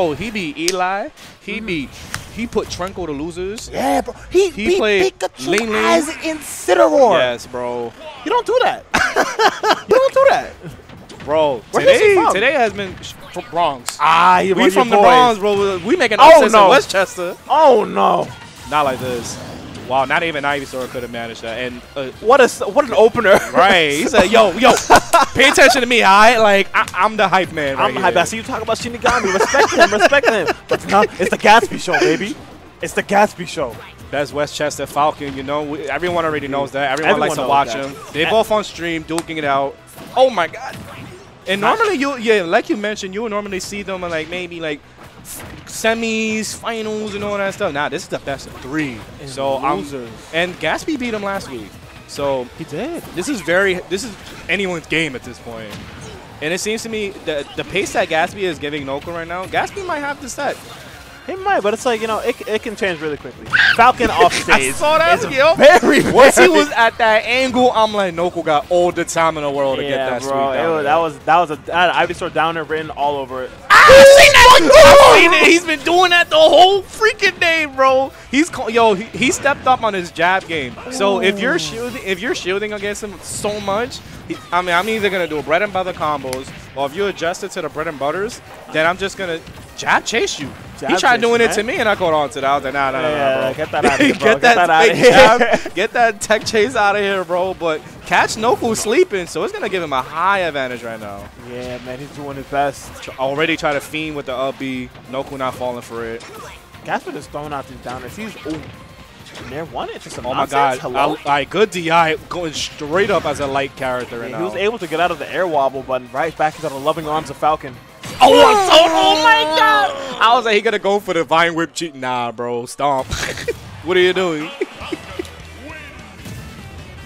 Oh, he beat Eli. He beat. He put Trenko to losers. Yeah, bro. He beat played Pikachu as Incineroar. Yes, bro. You don't do that. You don't do that. Bro, today has been from Bronx. Ah, we from the Bronx, bro. We making upsets in Westchester. Oh no, not like this. Wow, not even Ivysaur could have managed that. And what an opener, right? He said, "Yo, pay attention to me, all right? Like I'm the hype man. Right I'm the hype. I see you talking about Shinigami. Respect him, respect him. But it's the Gatsby show, baby. It's the Gatsby show. That's Westchester Falcon. You know, everyone already knows that. Everyone likes to watch him. They both on stream, duking it out. Oh my God." And normally, like you mentioned, you would normally see them in like maybe like semis, finals, and all that stuff. Nah, this is the best of three. And so and Gatsby beat him last week. So he did. This is anyone's game at this point. And it seems to me that the pace that Gatsby is giving Noku right now, Gatsby might have to set. It might, but it's like, you know, it can change really quickly. Falcon off stage. I saw that, yo. Very, very. Once he was at that angle, I'm like, Noku got all the time in the world to get that sweep down. Yeah, that was Ivysaur downer written all over it. I've seen it. He's been doing that the whole freaking day, bro. He stepped up on his jab game. So if you're shielding against him so much, I mean, I'm either gonna do bread and butter combos, or if you adjust it to the bread and butters, then I'm just gonna jab chase you. He tried doing it to me, and I caught on to that. I was like, nah, bro. Get that out of here, bro. Get that out of here. Get that tech chase out of here, bro. But catch Noku sleeping, so it's going to give him a high advantage right now. Yeah, man, he's doing his best. Already try to fiend with the up B. Noku not falling for it. Gatsby just throwing out these downers. He's, Nair wanted to some nonsense. Oh, my God. Good DI going straight up as a light character right now. He was able to get out of the air wobble, but right back into the loving arms of Falcon. Oh my God! I was like, he gonna go for the Vine Whip cheat. Nah, bro, stomp. What are you doing?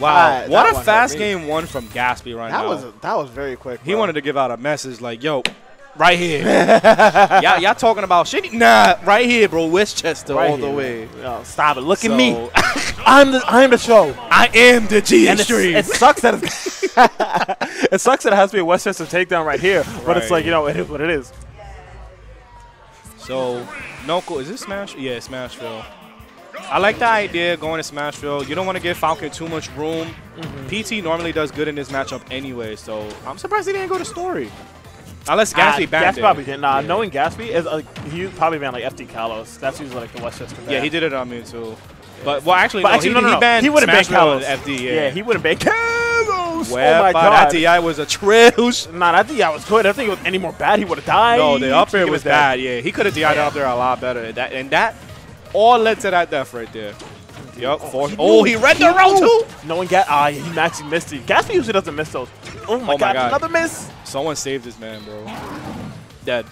Wow, what a fast game one from Gatsby right now. That was very quick. Bro. He wanted to give out a message like, yo, right here. Y'all talking about shit? Nah, right here, bro. Westchester right all here, the way. Yo, stop it. Look at me. I'm the show. I am the G Extreme. It sucks that it's it sucks that it has to be a Westchester takedown right here, but it's like, you know, it is what it is. So, Noku, is this Smashville? Yeah, Smashville. I like the idea going to Smashville. You don't want to give Falcon too much room. PT normally does good in this matchup anyway, so I'm surprised he didn't go to Story. Unless Gatsby banned it. Gatsby probably did. Nah, knowing Gatsby, is he probably banned like FD Kalos. That's usually like the Westchester ban. Yeah, he did it on me too. But, well, actually, no, he banned Smashville and FD. Yeah, he wouldn't ban Kalos. Well, oh my God. That DI was a trash. Nah, that DI was good. I think it was any more bad, he would have died. No, the up air was bad. Yeah, he could have DI'd up there a lot better. That all led to that death right there. Yup. He read the row too. No one got. He maxed Misty. Gatsby usually doesn't miss those. Oh my God! Another miss. Someone saved this man, bro. Dead.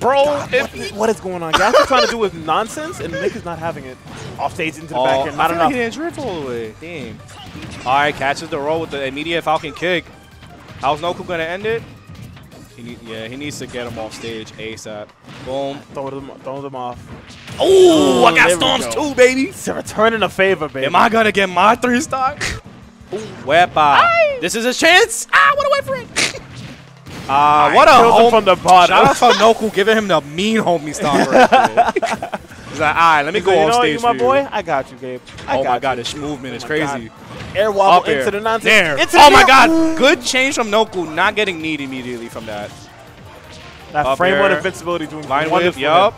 Bro, God, what is going on? Gatsby's trying to do with nonsense, and Nick is not having it. Off stage into the back end. Not enough. He didn't drift all the way. Damn. All right, catches the roll with the immediate Falcon kick. How's Noku gonna end it? He needs to get him off stage ASAP. Boom. Throw them off. Oh, I got storms too, baby. It's a return in a favor, baby. Am I gonna get my 3-star? Wepa. This is a chance. I want to wait for it. What a home from the bottom. Shout out for Noku giving him the mean homie stomp right there. He's like, all right, let me go off stage. You my boy? I got you, Gabe. Oh my God, this movement is crazy. Air wobble into the nonsense. Oh my God, good change from Noku, not getting kneed immediately from that. That framework invincibility doing wonderful. Yup.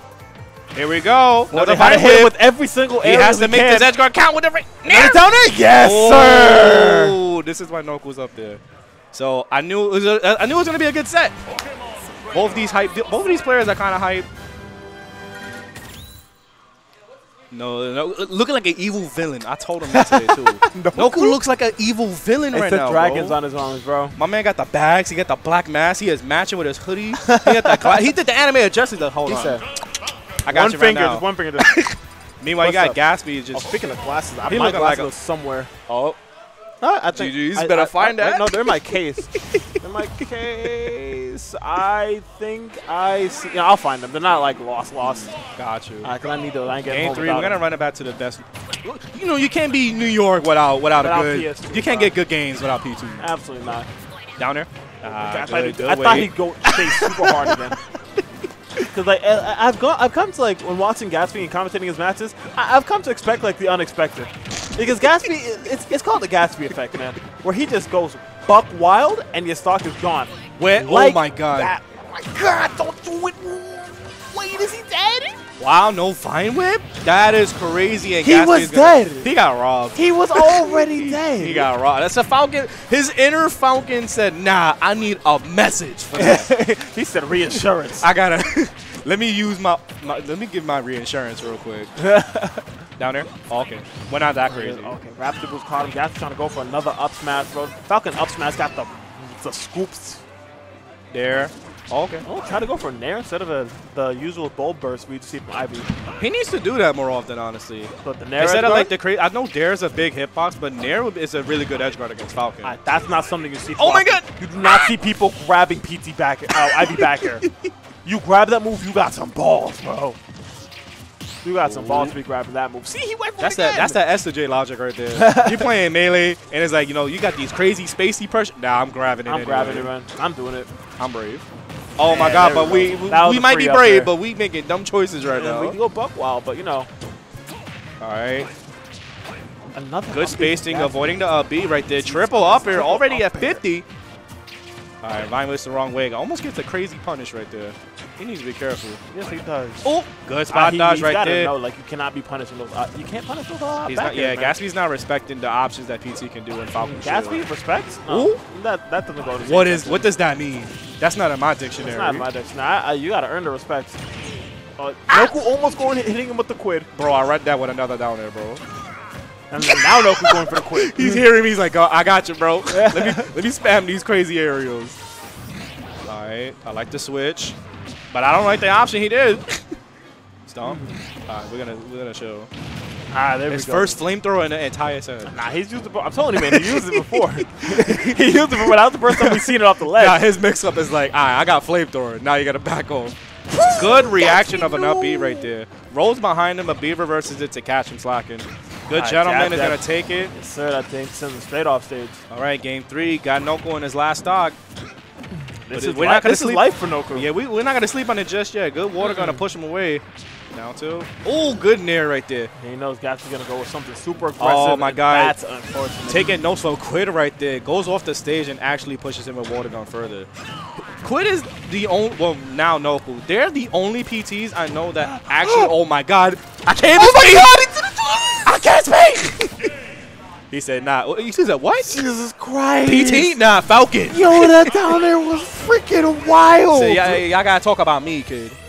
Here we go. Well, they had to hit with every single air. He has to make this edge guard count with every. Yes, sir. Oh, this is why Noku's up there. So I knew it was gonna be a good set. Both of these players are kind of hype. No, looking like an evil villain. I told him yesterday too. Noku looks like an evil villain right now. It's the dragons on his arms, bro. My man got the bags. He got the black mask. He is matching with his hoodie. He did the anime adjustment. Hold on. Said, I got you right now. Just one finger. Meanwhile, you got Gatsby. Speaking of glasses, I might have those somewhere. Oh. I think GG's better find that. No, they're in my case. They're in my case. I think I see. Yeah, I'll find them. They're not like lost. Got you. Because I need those. I ain't getting home. Game 3, we're gonna run it back to the best. You know, you can't be New York without a good. PS2, you can't get good games without P2. Absolutely not. Down there. I thought he'd go face super hard again. Because like I've come to like when watching Gatsby and commentating his matches, I've come to expect like the unexpected. Because Gatsby, it's called the Gatsby effect, man, where he just goes buck wild and your stock is gone. Where? Like, oh my god! That. Oh my god! Don't do it! Wait, is he dead? Wow, no Vine Whip? That is crazy. And he Gatsby was dead. He got robbed. He was already dead. He got robbed. That's a Falcon. His inner Falcon said, nah, I need a message for that. He said reinsurance. I gotta, let me use my, let me give my reinsurance real quick. Down there? Oh, okay. We're not that crazy. Okay, Raptor Boost caught him. Gatsby trying to go for another up smash, bro. Falcon up smash got the scoops. There. Oh, okay. Oh, try to go for Nair instead of the usual Bulb Burst we'd see from Ivy. He needs to do that more often, honestly. But the Nair instead of like the crazy, I know Nair's a big hitbox, but Nair is a really good edgeguard against Falcon. That's not something you see. Oh my god! You do not see people grabbing PT back, Ivy back air. You grab that move, you got some balls, bro. You got some balls to be grabbing that move. See, he went for that's that SJ logic right there. You're playing Melee, and it's like, you know, you got these crazy spacey pressure. Nah, I'm grabbing it. I'm grabbing it, man. I'm doing it. I'm brave. Oh my god, but we might be brave, but we making dumb choices right now. We can go buck wild, but you know. All right. Another good spacing, avoiding the up B right there. Triple up here, already at 50. All right, Vine Whip's the wrong way. Almost gets a crazy punish right there. He needs to be careful. Yes, he does. Oh, good spot dodge right there. No, like you cannot be punishing those. You can't punish those. Yeah, Gatsby's not respecting the options that PT can do in Falcon. Gatsby respects? Oh, that doesn't go. What does that mean? That's not in my dictionary. It's not in my dictionary. You gotta earn the respect. Noku almost going hitting him with the Quid. Bro, I read that with another down there, bro. And now Noku going for the Quid. He's hearing me. He's like, oh, I got you, bro. let me spam these crazy aerials. All right, I like the switch. But I don't like the option he did. Stomp. All right, we're gonna show. Ah, there we go. First flamethrower in the entire set. Nah, he's used it. I'm telling you, man, he used it before. He used it before. That was the first time we've seen it off the ledge. Nah, his mix-up is like, all right, I got flamethrower. Now you gotta back off. Good reaction of an up B right there. Rolls behind him. A B reverses it to catch him slacking. Good gentleman is gonna take it. Yes, sir. I think sends him straight off stage. All right, game 3. Got Noku in his last stock. This is life for Noku. Yeah, we're not going to sleep on it just yet. Good water going to push him away. Down two. Oh, good Nair right there. Yeah, he knows Gatsby's going to go with something super aggressive. Oh, my God. That's unfortunate. Taking no slow Quid right there. Goes off the stage and actually pushes him with water gun further. Quid is the only, well, now Noku. They're the only PTs I know that actually, oh, my God. I can't speak. Oh, my God. He did it to me. I can't speak. He said, nah. He said, what? Jesus Christ. PT? Nah, Falcon. Yo, that down there was freaking wild. So y'all gotta talk about me, kid.